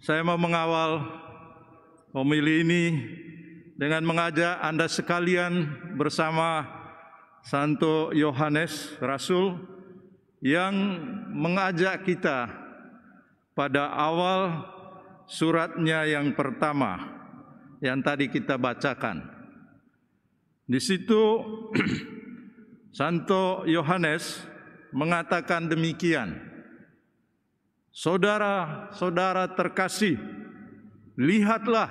Saya mau mengawal homili ini dengan mengajak Anda sekalian bersama Santo Yohanes Rasul yang mengajak kita pada awal suratnya yang pertama yang tadi kita bacakan. Di situ Santo Yohanes mengatakan demikian, "Saudara-saudara terkasih, lihatlah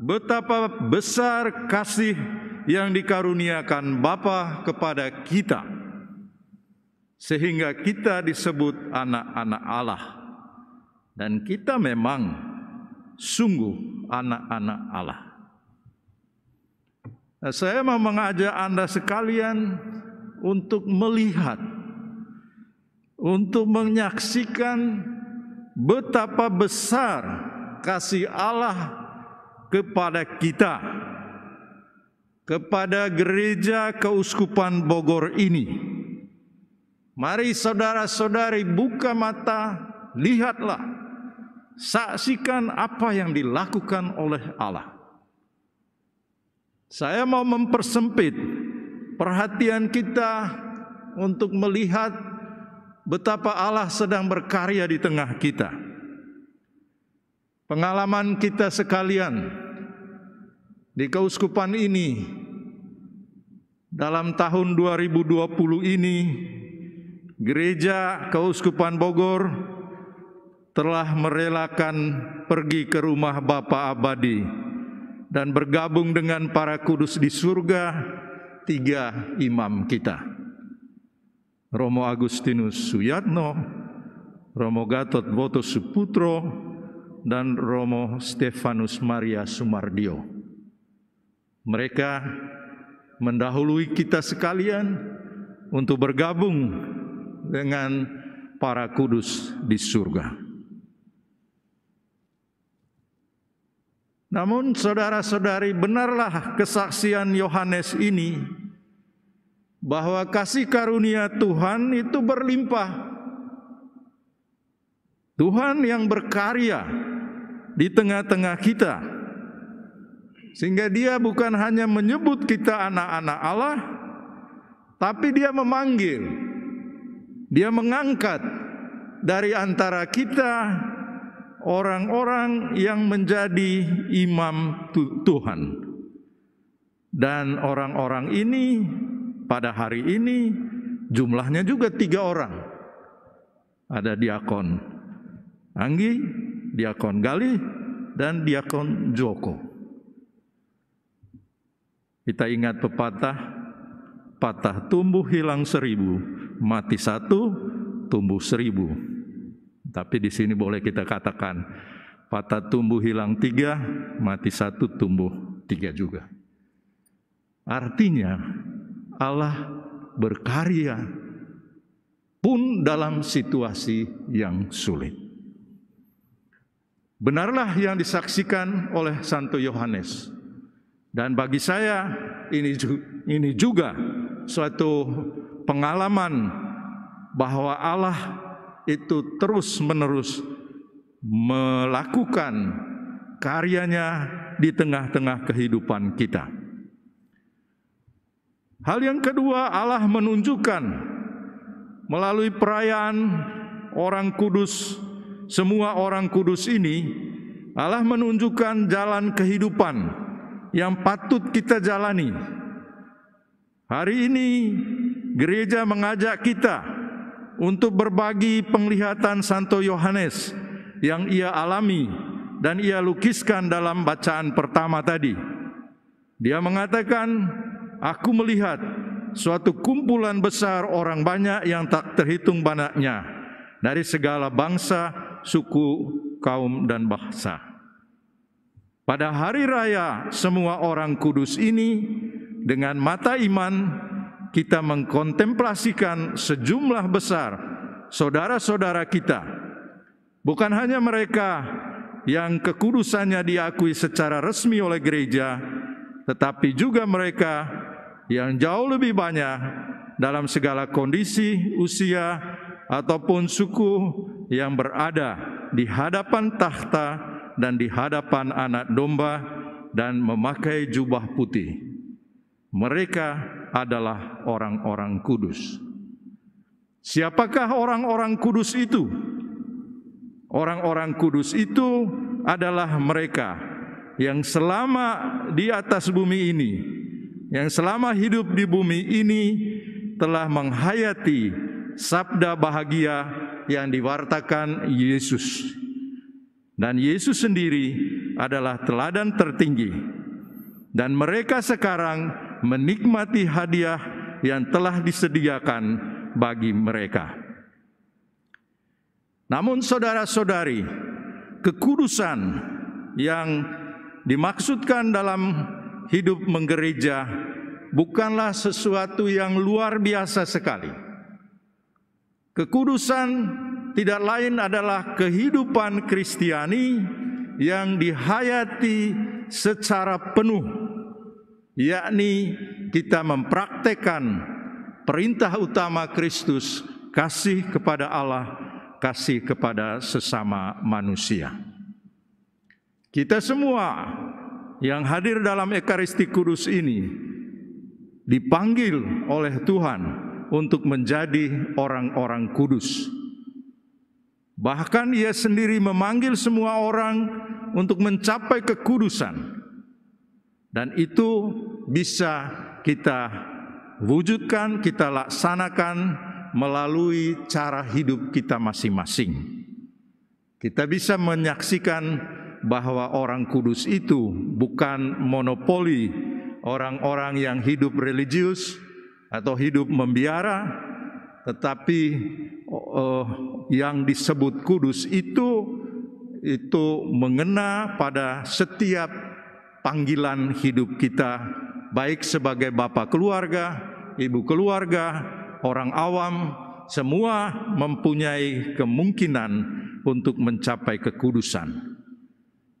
betapa besar kasih yang dikaruniakan Bapa kepada kita, sehingga kita disebut anak-anak Allah. Dan kita memang sungguh anak-anak Allah." Nah, saya mau mengajak Anda sekalian untuk melihat, untuk menyaksikan betapa besar kasih Allah kepada kita, kepada Gereja Keuskupan Bogor ini. Mari saudara-saudari buka mata, lihatlah, saksikan apa yang dilakukan oleh Allah. Saya mau mempersempit perhatian kita untuk melihat betapa Allah sedang berkarya di tengah kita. Pengalaman kita sekalian di keuskupan ini dalam tahun 2020 ini, Gereja Keuskupan Bogor telah merelakan pergi ke rumah Bapa Abadi dan bergabung dengan para kudus di surga, tiga imam kita, Romo Agustinus Suyatno, Romo Gatot Boto Suputro, dan Romo Stefanus Maria Sumardio. Mereka mendahului kita sekalian untuk bergabung dengan para kudus di surga. Namun saudara-saudari, benarlah kesaksian Yohanes ini bahwa kasih karunia Tuhan itu berlimpah. Tuhan yang berkarya di tengah-tengah kita, sehingga Dia bukan hanya menyebut kita anak-anak Allah, tapi Dia memanggil, Dia mengangkat dari antara kita orang-orang yang menjadi imam Tuhan. Dan orang-orang ini pada hari ini jumlahnya juga tiga orang. Ada Diakon Anggi, Diakon Galih, dan Diakon Joko. Kita ingat pepatah, patah tumbuh hilang seribu, mati satu, tumbuh seribu. Tapi di sini boleh kita katakan, patah tumbuh hilang tiga, mati satu, tumbuh tiga juga. Artinya Allah berkarya pun dalam situasi yang sulit. Benarlah yang disaksikan oleh Santo Yohanes. Dan bagi saya ini juga suatu pengalaman bahwa Allah itu terus-menerus melakukan karyanya di tengah-tengah kehidupan kita. Hal yang kedua, Allah menunjukkan melalui perayaan orang kudus, semua orang kudus ini, Allah menunjukkan jalan kehidupan yang patut kita jalani. Hari ini gereja mengajak kita untuk berbagi penglihatan Santo Yohanes yang ia alami dan ia lukiskan dalam bacaan pertama tadi. Dia mengatakan, "Aku melihat suatu kumpulan besar orang banyak yang tak terhitung banyaknya dari segala bangsa, suku, kaum, dan bahasa." Pada hari raya semua orang kudus ini, dengan mata iman kita mengkontemplasikan sejumlah besar saudara-saudara kita. Bukan hanya mereka yang kekudusannya diakui secara resmi oleh gereja, tetapi juga mereka yang jauh lebih banyak dalam segala kondisi, usia, ataupun suku yang berada di hadapan tahta dan di hadapan anak domba dan memakai jubah putih. Mereka adalah orang-orang kudus. Siapakah orang-orang kudus itu? Orang-orang kudus itu adalah mereka yang selama di atas bumi ini, yang selama hidup di bumi ini telah menghayati sabda bahagia yang diwartakan Yesus. Dan Yesus sendiri adalah teladan tertinggi. Dan mereka sekarang menikmati hadiah yang telah disediakan bagi mereka. Namun saudara-saudari, kekudusan yang dimaksudkan dalam hidup menggereja bukanlah sesuatu yang luar biasa sekali. Kekudusan tidak lain adalah kehidupan Kristiani yang dihayati secara penuh, yakni kita mempraktekkan perintah utama Kristus, kasih kepada Allah, kasih kepada sesama manusia. Kita semua yang hadir dalam Ekaristi Kudus ini dipanggil oleh Tuhan untuk menjadi orang-orang kudus. Bahkan Ia sendiri memanggil semua orang untuk mencapai kekudusan. Dan itu bisa kita wujudkan, kita laksanakan melalui cara hidup kita masing-masing. Kita bisa menyaksikan bahwa orang kudus itu bukan monopoli orang-orang yang hidup religius atau hidup membiara, tetapi yang disebut kudus itu mengena pada setiap panggilan hidup kita, baik sebagai bapak keluarga, ibu keluarga, orang awam, semua mempunyai kemungkinan untuk mencapai kekudusan.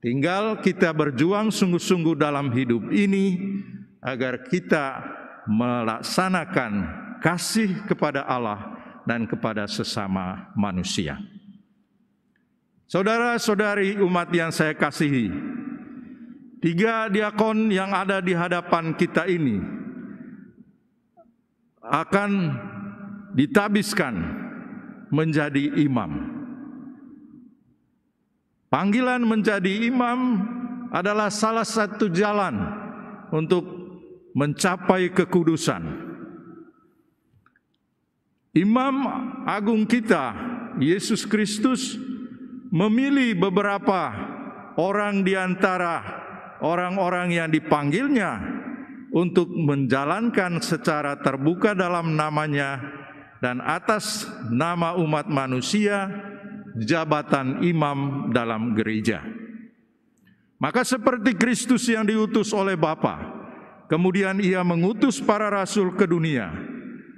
Tinggal kita berjuang sungguh-sungguh dalam hidup ini agar kita melaksanakan kasih kepada Allah dan kepada sesama manusia. Saudara-saudari umat yang saya kasihi, tiga diakon yang ada di hadapan kita ini akan ditabiskan menjadi imam. Panggilan menjadi imam adalah salah satu jalan untuk mencapai kekudusan. Imam agung kita, Yesus Kristus, memilih beberapa orang di antara orang-orang yang dipanggilnya untuk menjalankan secara terbuka dalam namanya dan atas nama umat manusia jabatan imam dalam gereja. Maka seperti Kristus yang diutus oleh Bapa, kemudian Ia mengutus para rasul ke dunia,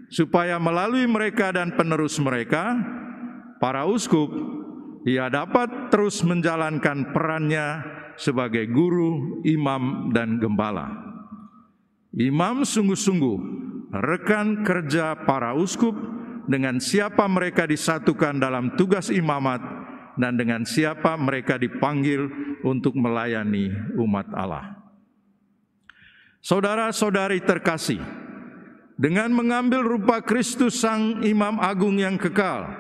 supaya melalui mereka dan penerus mereka, para uskup, Ia dapat terus menjalankan perannya sebagai guru, imam, dan gembala. Imam sungguh-sungguh rekan kerja para uskup, dengan siapa mereka disatukan dalam tugas imamat dan dengan siapa mereka dipanggil untuk melayani umat Allah. Saudara-saudari terkasih, dengan mengambil rupa Kristus Sang Imam Agung yang kekal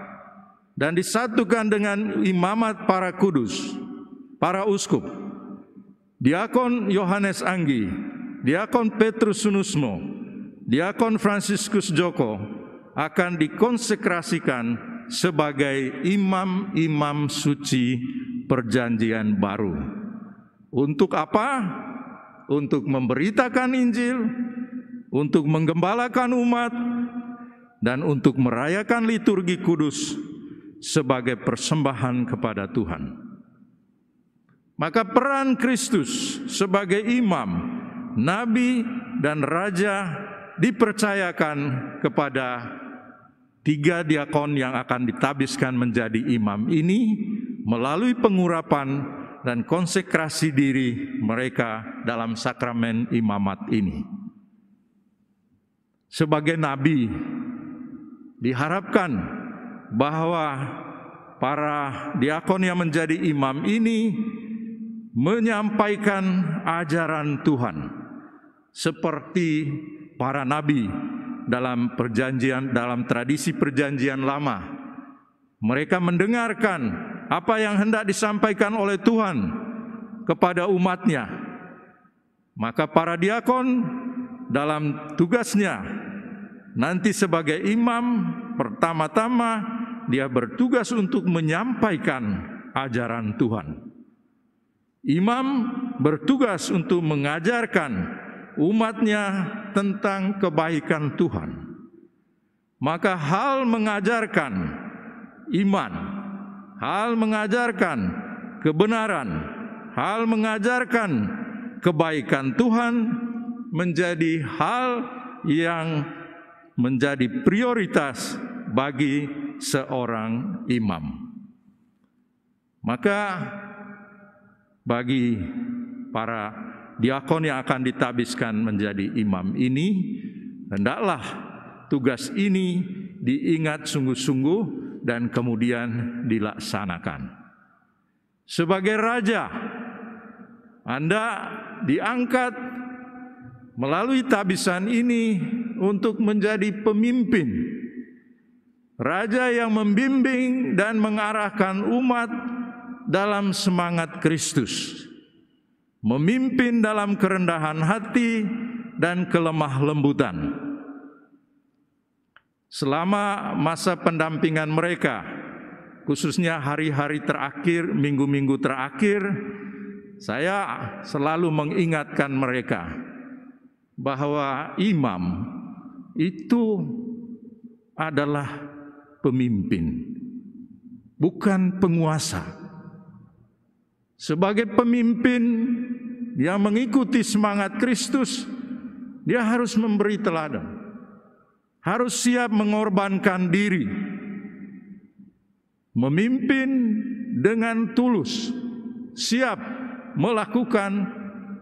dan disatukan dengan imamat para kudus, para uskup, Diakon Yohanes Anggi, Diakon Petrus Sunusmo, Diakon Fransiskus Joko akan dikonsekrasikan sebagai imam-imam suci perjanjian baru. Untuk apa? Untuk memberitakan Injil, untuk menggembalakan umat, dan untuk merayakan liturgi kudus sebagai persembahan kepada Tuhan. Maka peran Kristus sebagai imam, nabi, dan raja dipercayakan kepada tiga diakon yang akan ditabiskan menjadi imam ini melalui pengurapan dan konsekrasi diri mereka dalam sakramen imamat ini. Sebagai nabi, diharapkan bahwa para diakon yang menjadi imam ini menyampaikan ajaran Tuhan seperti para nabi dalam perjanjian, dalam tradisi perjanjian lama. Mereka mendengarkan apa yang hendak disampaikan oleh Tuhan kepada umatnya. Maka para diakon dalam tugasnya nanti sebagai imam, pertama-tama dia bertugas untuk menyampaikan ajaran Tuhan. Imam bertugas untuk mengajarkan umatnya tentang kebaikan Tuhan. Maka hal mengajarkan iman, hal mengajarkan kebenaran, hal mengajarkan kebaikan Tuhan menjadi hal yang menjadi prioritas bagi seorang imam. Maka bagi para diakon yang akan ditabiskan menjadi imam ini, hendaklah tugas ini diingat sungguh-sungguh dan kemudian dilaksanakan. Sebagai raja, Anda diangkat melalui tabisan ini untuk menjadi pemimpin, raja yang membimbing dan mengarahkan umat dalam semangat Kristus, memimpin dalam kerendahan hati dan kelemah lembutan. Selama masa pendampingan mereka, khususnya hari-hari terakhir, minggu-minggu terakhir, saya selalu mengingatkan mereka bahwa imam itu adalah pemimpin, bukan penguasa. Sebagai pemimpin yang mengikuti semangat Kristus, dia harus memberi teladan, harus siap mengorbankan diri, memimpin dengan tulus, siap melakukan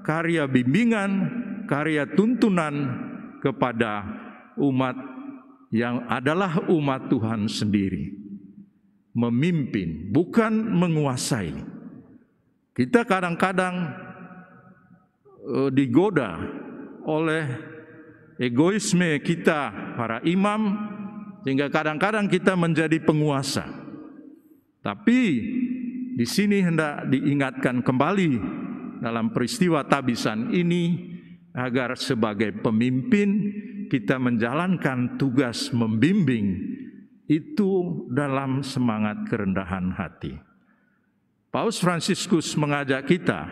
karya bimbingan, karya tuntunan kepada umat yang adalah umat Tuhan sendiri. Memimpin, bukan menguasai. Kita kadang-kadang digoda oleh egoisme kita para imam, sehingga kadang-kadang kita menjadi penguasa. Tapi di sini hendak diingatkan kembali dalam peristiwa tabisan ini, agar sebagai pemimpin kita menjalankan tugas membimbing itu dalam semangat kerendahan hati. Paus Fransiskus mengajak kita,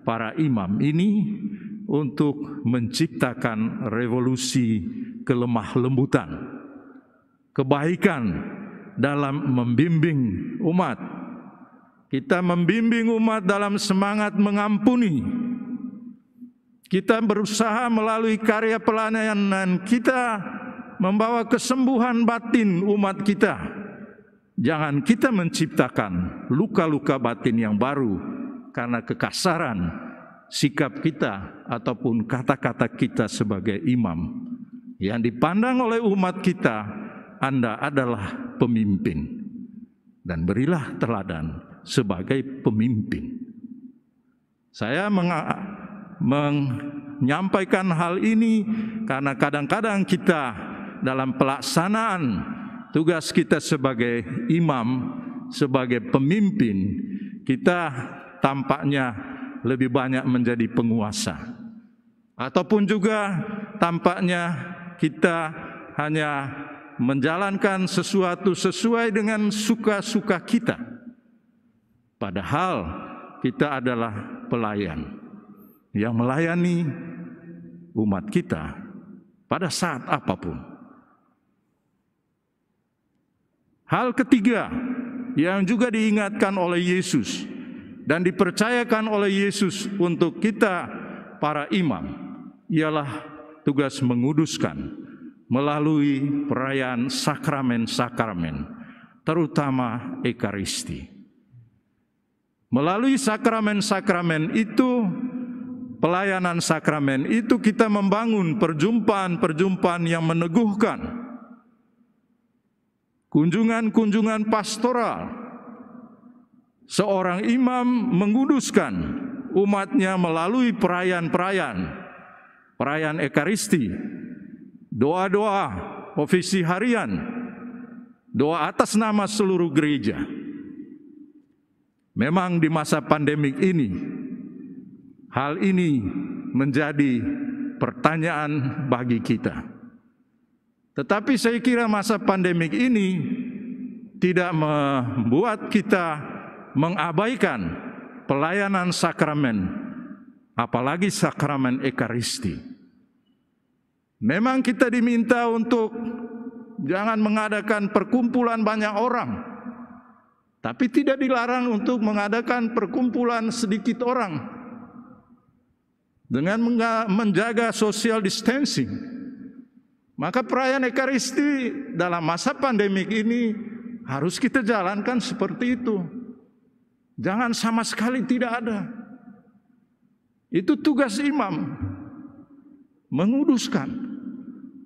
para imam ini, untuk menciptakan revolusi kelemah lembutan, kebaikan dalam membimbing umat. Kita membimbing umat dalam semangat mengampuni. Kita berusaha melalui karya pelayanan kita membawa kesembuhan batin umat kita. Jangan kita menciptakan luka-luka batin yang baru karena kekasaran sikap kita ataupun kata-kata kita sebagai imam. Yang dipandang oleh umat kita, Anda adalah pemimpin. Dan berilah teladan sebagai pemimpin. Saya menyampaikan hal ini karena kadang-kadang kita dalam pelaksanaan tugas kita sebagai imam, sebagai pemimpin, kita tampaknya lebih banyak menjadi penguasa. Ataupun juga tampaknya kita hanya menjalankan sesuatu sesuai dengan suka-suka kita. Padahal kita adalah pelayan yang melayani umat kita pada saat apapun. Hal ketiga yang juga diingatkan oleh Yesus dan dipercayakan oleh Yesus untuk kita para imam ialah tugas menguduskan melalui perayaan sakramen-sakramen, terutama Ekaristi. Melalui sakramen-sakramen itu, pelayanan sakramen itu, kita membangun perjumpaan-perjumpaan yang meneguhkan, kunjungan-kunjungan pastoral seorang imam menguduskan umatnya melalui perayaan Ekaristi, doa-doa, ofisi harian, doa atas nama seluruh gereja. Memang di masa pandemik ini, hal ini menjadi pertanyaan bagi kita. Tetapi saya kira masa pandemik ini tidak membuat kita mengabaikan pelayanan sakramen, apalagi sakramen Ekaristi. Memang kita diminta untuk jangan mengadakan perkumpulan banyak orang, tapi tidak dilarang untuk mengadakan perkumpulan sedikit orang dengan menjaga social distancing. Maka perayaan Ekaristi dalam masa pandemik ini harus kita jalankan seperti itu. Jangan sama sekali tidak ada. Itu tugas imam, menguduskan.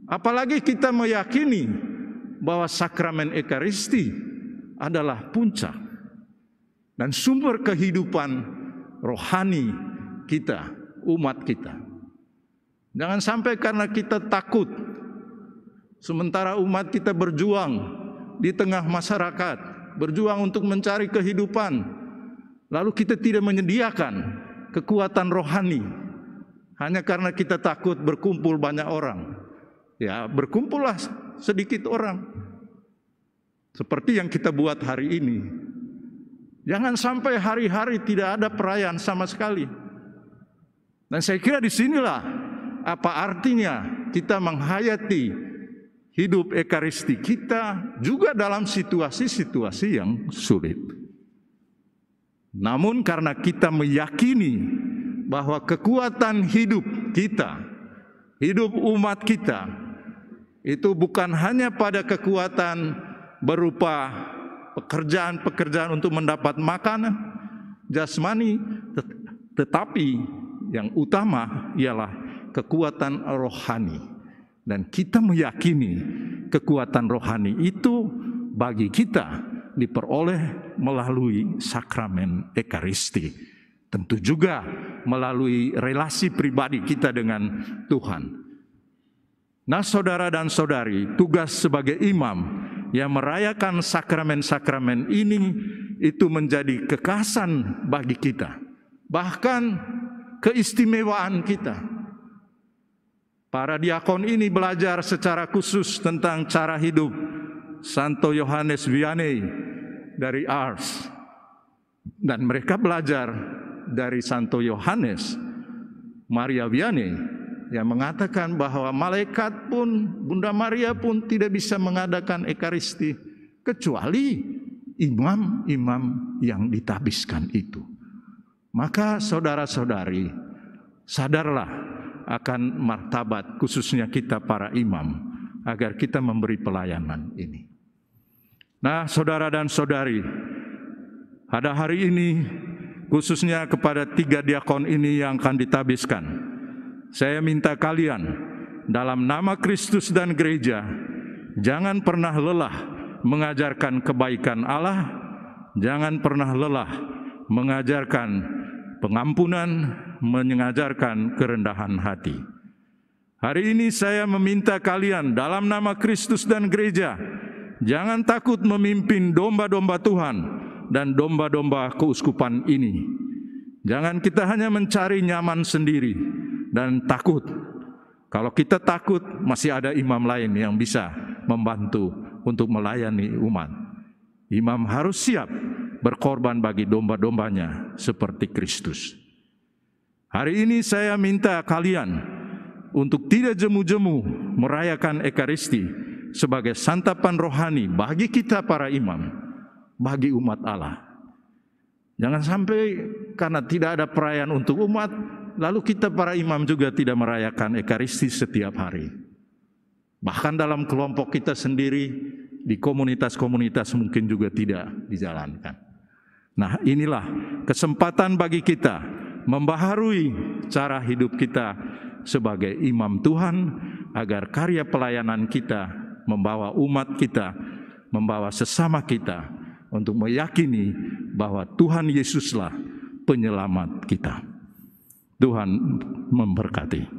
Apalagi kita meyakini bahwa sakramen Ekaristi adalah puncak dan sumber kehidupan rohani kita, umat kita. Jangan sampai karena kita takut, sementara umat kita berjuang di tengah masyarakat, berjuang untuk mencari kehidupan, lalu kita tidak menyediakan kekuatan rohani hanya karena kita takut berkumpul banyak orang. Ya, berkumpullah sedikit orang, seperti yang kita buat hari ini. Jangan sampai hari-hari tidak ada perayaan sama sekali. Dan saya kira disinilah apa artinya kita menghayati hidup Ekaristi kita juga dalam situasi-situasi yang sulit. Namun karena kita meyakini bahwa kekuatan hidup kita, hidup umat kita, itu bukan hanya pada kekuatan berupa pekerjaan-pekerjaan untuk mendapat makanan jasmani, tetapi yang utama ialah kekuatan rohani. Dan kita meyakini kekuatan rohani itu bagi kita diperoleh melalui sakramen Ekaristi. Tentu juga melalui relasi pribadi kita dengan Tuhan. Nah, saudara dan saudari, tugas sebagai imam yang merayakan sakramen-sakramen ini itu menjadi kekhasan bagi kita. Bahkan keistimewaan kita. Para diakon ini belajar secara khusus tentang cara hidup Santo Yohanes Vianney dari Ars. Dan mereka belajar dari Santo Yohanes Maria Vianney yang mengatakan bahwa malaikat pun, Bunda Maria pun tidak bisa mengadakan Ekaristi kecuali imam-imam yang ditabiskan itu. Maka saudara-saudari, sadarlah akan martabat khususnya kita para imam, agar kita memberi pelayanan ini. Nah, saudara dan saudari, pada hari ini khususnya kepada 3 diakon ini yang akan ditabiskan, saya minta kalian dalam nama Kristus dan gereja, jangan pernah lelah mengajarkan kebaikan Allah, jangan pernah lelah mengajarkan pengampunan, mengajarkan kerendahan hati. Hari ini saya meminta kalian dalam nama Kristus dan gereja, jangan takut memimpin domba-domba Tuhan dan domba-domba keuskupan ini. Jangan kita hanya mencari nyaman sendiri dan takut. Kalau kita takut, masih ada imam lain yang bisa membantu untuk melayani umat. Imam harus siap berkorban bagi domba-dombanya seperti Kristus. Hari ini saya minta kalian untuk tidak jemu-jemu merayakan Ekaristi sebagai santapan rohani bagi kita para imam, bagi umat Allah. Jangan sampai karena tidak ada perayaan untuk umat, lalu kita para imam juga tidak merayakan Ekaristi setiap hari. Bahkan dalam kelompok kita sendiri, di komunitas-komunitas mungkin juga tidak dijalankan. Nah, inilah kesempatan bagi kita membaharui cara hidup kita sebagai imam Tuhan, agar karya pelayanan kita membawa umat kita, membawa sesama kita untuk meyakini bahwa Tuhan Yesuslah penyelamat kita. Tuhan memberkati.